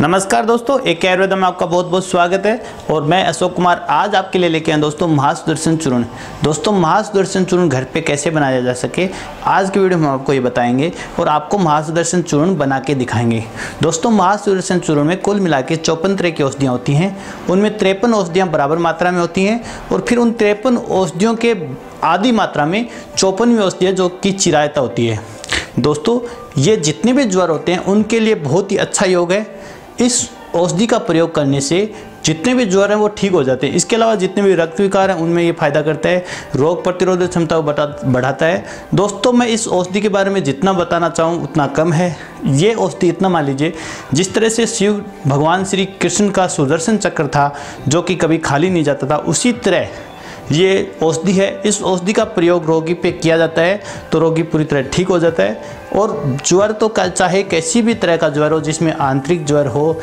नमस्कार दोस्तों, एक आयुर्वेद में आपका बहुत बहुत स्वागत है और मैं अशोक कुमार आज आपके लिए लेके आए दोस्तों महासुदर्शन चूर्ण। दोस्तों महासुदर्शन चूर्ण घर पे कैसे बनाया जा सके आज की वीडियो में आपको ये बताएंगे और आपको महासुदर्शन चूर्ण बना के दिखाएंगे। दोस्तों महासुदर्शन चूर्ण में कुल मिला के 54 तरह की औषधियाँ होती हैं, उनमें 53 औषधियाँ बराबर मात्रा में होती हैं और फिर उन 53 औषधियों के आधी मात्रा में 54वीं औषधि है जो कि चिरायता होती है। दोस्तों ये जितने भी ज्वर होते हैं उनके लिए बहुत ही अच्छा योग है। इस औषधि का प्रयोग करने से जितने भी ज्वर हैं वो ठीक हो जाते हैं। इसके अलावा जितने भी रक्त विकार हैं उनमें ये फायदा करता है, रोग प्रतिरोधक क्षमता को बढ़ाता है। दोस्तों मैं इस औषधि के बारे में जितना बताना चाहूँ उतना कम है। ये औषधि इतना मान लीजिए जिस तरह से शिव भगवान श्री कृष्ण का सुदर्शन चक्र था जो कि कभी खाली नहीं जाता था, उसी तरह ये औषधि है। इस औषधि का प्रयोग रोगी पे किया जाता है तो रोगी पूरी तरह ठीक हो जाता है। और ज्वर तो चाहे कैसी भी तरह का ज्वर हो, जिसमें आंतरिक ज्वर हो,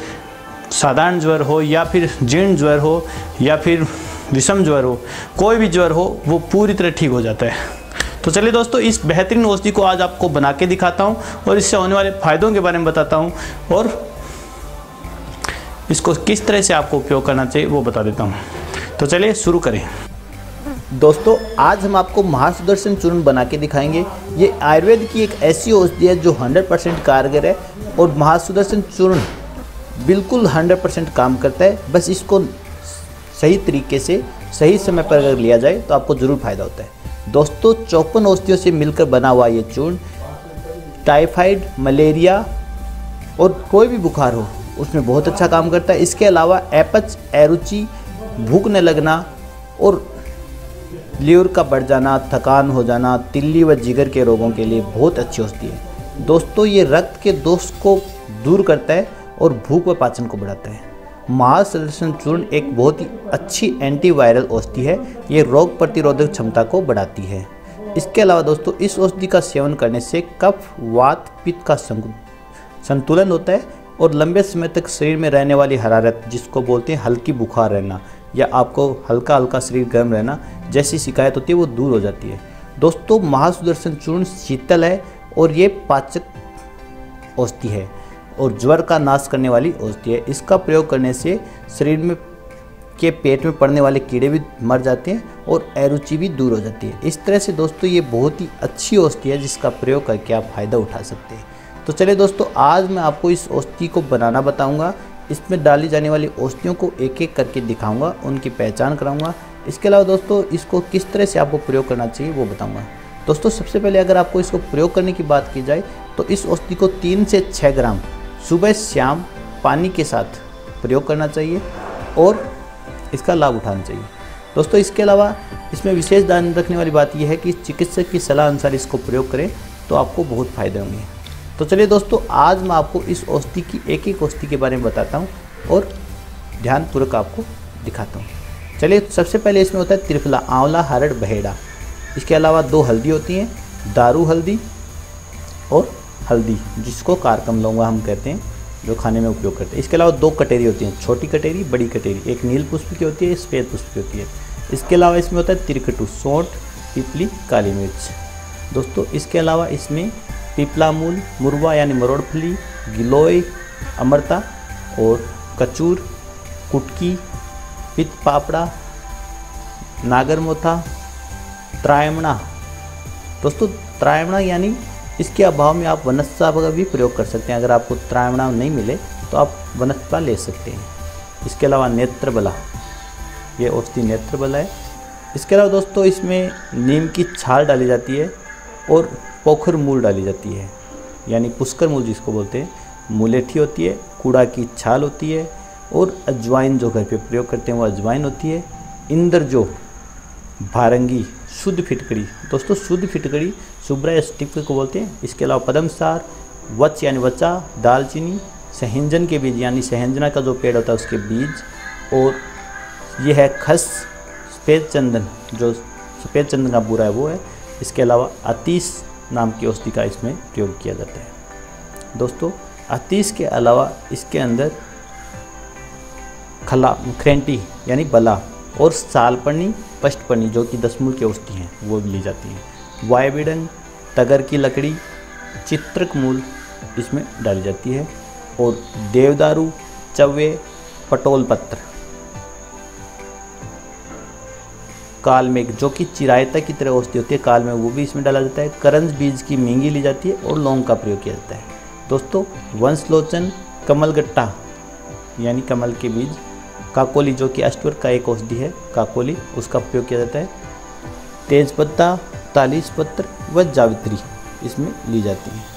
साधारण ज्वर हो या फिर जीर्ण ज्वर हो या फिर विषम ज्वर हो, कोई भी ज्वर हो वो पूरी तरह ठीक हो जाता है। तो चलिए दोस्तों इस बेहतरीन औषधि को आज आपको बना के दिखाता हूँ और इससे होने वाले फ़ायदों के बारे में बताता हूँ और इसको किस तरह से आपको उपयोग करना चाहिए वो बता देता हूँ। तो चलिए शुरू करें। दोस्तों आज हम आपको महासुदर्शन चूर्ण बना के दिखाएंगे। ये आयुर्वेद की एक ऐसी औषधि है जो 100% कारगर है और महासुदर्शन चूर्ण बिल्कुल 100% काम करता है। बस इसको सही तरीके से सही समय पर अगर लिया जाए तो आपको ज़रूर फायदा होता है। दोस्तों 54 औषधियों से मिलकर बना हुआ ये चूर्ण टाइफाइड, मलेरिया और कोई भी बुखार हो उसमें बहुत अच्छा काम करता है। इसके अलावा एपच, एरुचि, भूख न लगना और लीवर का बढ़ जाना, थकान हो जाना, तिल्ली व जिगर के रोगों के लिए बहुत अच्छी औषधि है। दोस्तों ये रक्त के दोष को दूर करता है और भूख व पाचन को बढ़ाता है। महासुदर्शन चूर्ण एक बहुत ही अच्छी एंटीवायरल औषधि है। ये रोग प्रतिरोधक क्षमता को बढ़ाती है। इसके अलावा दोस्तों इस औषधि का सेवन करने से कफ, वात, पित्त का संतुलन होता है और लंबे समय तक शरीर में रहने वाली हरारत, जिसको बोलते हैं हल्की बुखार रहना या आपको हल्का हल्का शरीर गर्म रहना जैसी शिकायत होती है वो दूर हो जाती है। दोस्तों महासुदर्शन चूर्ण शीतल है और ये पाचक औषधि है और ज्वर का नाश करने वाली औषधि है। इसका प्रयोग करने से शरीर में के पेट में पड़ने वाले कीड़े भी मर जाते हैं और अरुचि भी दूर हो जाती है। इस तरह से दोस्तों ये बहुत ही अच्छी औषधि है जिसका प्रयोग करके आप फ़ायदा उठा सकते हैं। तो चलिए दोस्तों आज मैं आपको इस औषधि को बनाना बताऊंगा, इसमें डाली जाने वाली औषधियों को एक एक करके दिखाऊंगा, उनकी पहचान कराऊंगा। इसके अलावा दोस्तों इसको किस तरह से आपको प्रयोग करना चाहिए वो बताऊंगा। दोस्तों सबसे पहले अगर आपको इसको प्रयोग करने की बात की जाए तो इस औषधि को 3 से 6 ग्राम सुबह शाम पानी के साथ प्रयोग करना चाहिए और इसका लाभ उठाना चाहिए। दोस्तों इसके अलावा इसमें विशेष ध्यान रखने वाली बात यह है कि चिकित्सक की सलाह अनुसार इसको प्रयोग करें तो आपको बहुत फ़ायदे होंगे। तो चलिए दोस्तों आज मैं आपको इस औषधि की एक एक औषधि के बारे में बताता हूँ और ध्यानपूर्वक आपको दिखाता हूँ। चलिए सबसे पहले इसमें होता है त्रिफला, आंवला, हरड़, बहेड़ा। इसके अलावा 2 हल्दी होती हैं, दारू हल्दी और हल्दी जिसको कारकम लौंगा हम कहते हैं, जो खाने में उपयोग करते हैं। इसके अलावा 2 कटेरी होती हैं, छोटी कटेरी, बड़ी कटेरी। एक नील पुष्प की होती है, सफ़ेद पुष्प की होती है। इसके अलावा इसमें होता है त्रिकटू, सौंठ, पिपली, काली मिर्च। दोस्तों इसके अलावा इसमें पिपला मूल, मुरवा यानी मरोड़फली, गिलोय, अमरता और कचूर, कुटकी, पित पापड़ा, नागरमोथा, त्रायमना। दोस्तों त्रायमना यानी इसके अभाव में आप वनस्पला का भी प्रयोग कर सकते हैं। अगर आपको त्रायमना नहीं मिले तो आप वनस्पला ले सकते हैं। इसके अलावा नेत्रबला, ये औषधि नेत्रबला है। इसके अलावा दोस्तों इसमें नीम की छाल डाली जाती है और पोखर मूल डाली जाती है यानी पुष्कर मूल जिसको बोलते हैं, मूलेठी होती है, कूड़ा की छाल होती है और अजवाइन जो घर पे प्रयोग करते हैं वो अजवाइन होती है। इंदर जो, भारंगी, शुद्ध फिटकरी। दोस्तों शुद्ध फिटकरी सुब्रा स्टिक को बोलते हैं। इसके अलावा पदमसार, वच यानी वचा, दालचीनी, सहंजन के बीज यानी सहंजना का जो पेड़ होता है उसके बीज और यह है खस, सफ़ेद चंदन, जो सफ़ेद चंदन का बूरा है वो है। इसके अलावा अतीस नाम की औषधि का इसमें प्रयोग किया जाता है। दोस्तों अतीस के अलावा इसके अंदर खला, ख्रेंटी यानी बला, और सालपर्णी पष्टपर्णी जो कि 10 मूल की औषधि हैं वो भी ली जाती हैं। वायबिडंग, तगर की लकड़ी, चित्रक मूल इसमें डाली जाती है और देवदारू, चवे, पटोल पत्र, कालमेघ जो कि चिरायता की तरह औषधि होती है कालमेघ वो भी इसमें डाला जाता है। करंज बीज की मींगी ली जाती है और लौंग का प्रयोग किया जाता है। दोस्तों वंशलोचन, कमलगट्टा यानी कमल के बीज, काकोली जो कि अष्टवर का एक औषधि है काकोली उसका प्रयोग किया जाता है। तेजपत्ता, तालीस पत्र व जावित्री इसमें ली जाती है।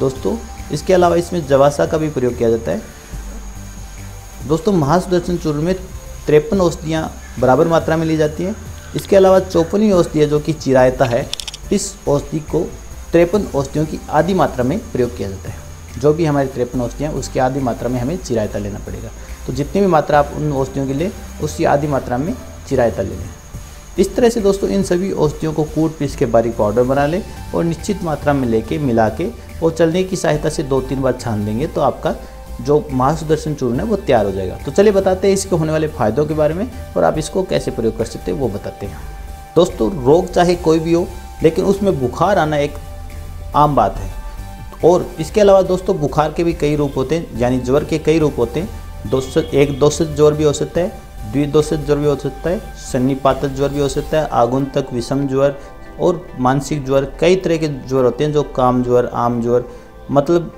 दोस्तों इसके अलावा इसमें जवासा का भी प्रयोग किया जाता है। दोस्तों महासुदर्शन चूर्ण में 53 औषधियाँ बराबर मात्रा में ली जाती हैं। इसके अलावा 54वीं औषधि जो कि चिरायता है इस औषधि को 53 औषधियों की आधी मात्रा में प्रयोग किया जाता है। जो भी हमारी 53 औषधियाँ उसकी आधी मात्रा में हमें चिरायता लेना पड़ेगा। तो जितनी भी मात्रा आप उन औषधियों की लें उसकी आधी मात्रा में चिरायता ले लें। इस तरह से दोस्तों इन सभी औषधियों को कूट पीस के बारीक पाउडर बना लें और निश्चित मात्रा में लेके मिला के और चलने की सहायता से 2-3 बार छान देंगे तो आपका जो महासुदर्शन चूर्ण है वो तैयार हो जाएगा। तो चलिए बताते हैं इसके होने वाले फ़ायदों के बारे में और आप इसको कैसे प्रयोग कर सकते हैं वो बताते हैं। दोस्तों रोग चाहे कोई भी हो लेकिन उसमें बुखार आना एक आम बात है और इसके अलावा दोस्तों बुखार के भी कई रूप होते हैं यानी ज्वर के कई रूप होते हैं। दोषज ज्वर भी हो सकता है, द्विदोषज ज्वर भी हो सकता है, सन्निपातज ज्वर भी हो सकता है, आगुंतक विषम ज्वर और मानसिक ज्वर, कई तरह के ज्वर होते हैं जो काम ज्वर, आम ज्वर, मतलब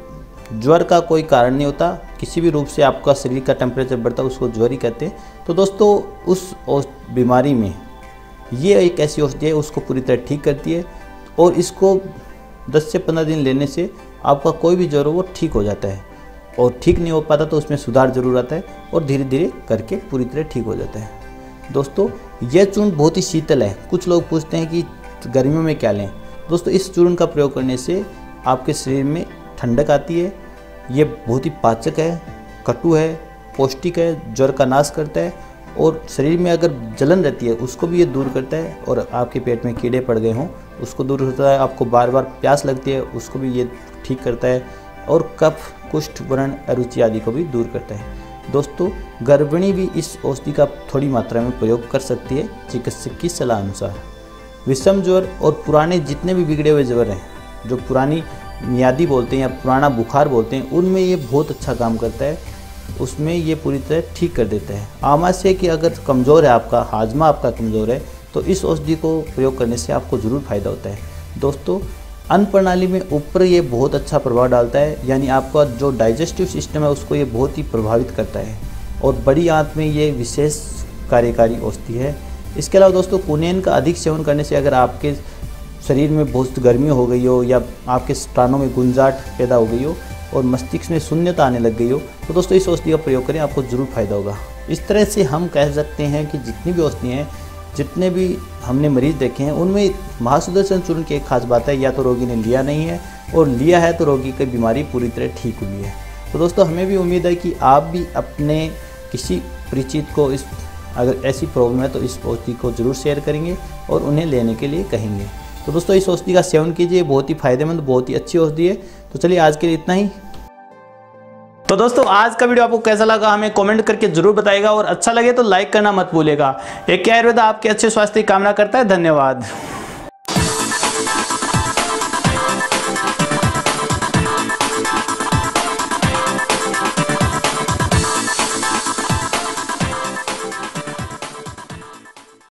ज्वर का कोई कारण नहीं होता, किसी भी रूप से आपका शरीर का टेम्परेचर बढ़ता है उसको ज्वर ही कहते हैं। तो दोस्तों उस बीमारी में ये एक ऐसी औषधि है उसको पूरी तरह ठीक करती है और इसको 10 से 15 दिन लेने से आपका कोई भी ज्वर हो वो ठीक हो जाता है और ठीक नहीं हो पाता तो उसमें सुधार जरूर आता है और धीरे धीरे करके पूरी तरह ठीक हो जाता है। दोस्तों यह चूर्ण बहुत ही शीतल है। कुछ लोग पूछते हैं कि गर्मियों में क्या लें। दोस्तों इस चूर्ण का प्रयोग करने से आपके शरीर में ठंडक आती है। ये बहुत ही पाचक है, कटु है, पौष्टिक है, ज्वर का नाश करता है और शरीर में अगर जलन रहती है उसको भी ये दूर करता है और आपके पेट में कीड़े पड़ गए हों उसको दूर होता है। आपको बार बार प्यास लगती है उसको भी ये ठीक करता है और कफ, कुष्ठ, व्रण, अरुचि आदि को भी दूर करता है। दोस्तों गर्भिणी भी इस औषधि का थोड़ी मात्रा में प्रयोग कर सकती है चिकित्सक की सलाह अनुसार। विषम ज्वर और पुराने जितने भी बिगड़े हुए ज्वर हैं जो पुरानी मियादी बोलते हैं या पुराना बुखार बोलते हैं उनमें ये बहुत अच्छा काम करता है, उसमें ये पूरी तरह ठीक कर देता है। आमाशय कि अगर कमज़ोर है आपका, हाजमा आपका कमज़ोर है तो इस औषधि को प्रयोग करने से आपको ज़रूर फायदा होता है। दोस्तों अन्न प्रणाली में ऊपर ये बहुत अच्छा प्रभाव डालता है यानी आपका जो डाइजेस्टिव सिस्टम है उसको ये बहुत ही प्रभावित करता है और बड़ी आंत में ये विशेष कार्यकारी औषधि है। इसके अलावा दोस्तों कुनेन का अधिक सेवन करने से अगर आपके शरीर में बहुत गर्मी हो गई हो या आपके स्थानों में गुंजाट पैदा हो गई हो और मस्तिष्क में शून्यता आने लग गई हो तो दोस्तों इस औषधि का प्रयोग करें, आपको ज़रूर फायदा होगा। इस तरह से हम कह सकते हैं कि जितनी भी औषधियाँ हैं, जितने भी हमने मरीज देखे हैं उनमें महासुदर्शन चूर्ण की एक खास बात है, या तो रोगी ने लिया नहीं है और लिया है तो रोगी की बीमारी पूरी तरह ठीक हुई है। तो दोस्तों हमें भी उम्मीद है कि आप भी अपने किसी परिचित को इस अगर ऐसी प्रॉब्लम है तो इस औषधि को ज़रूर शेयर करेंगे और उन्हें लेने के लिए कहेंगे। तो दोस्तों इस औषधि का सेवन कीजिए, बहुत ही फायदेमंद, बहुत ही अच्छी औषधि है। तो चलिए आज के लिए इतना ही। तो दोस्तों आज का वीडियो आपको कैसा लगा हमें कमेंट करके जरूर बताइएगा और अच्छा लगे तो लाइक करना मत भूलिएगा। एक आयुर्वेद आपके अच्छे स्वास्थ्य की कामना करता है। धन्यवाद।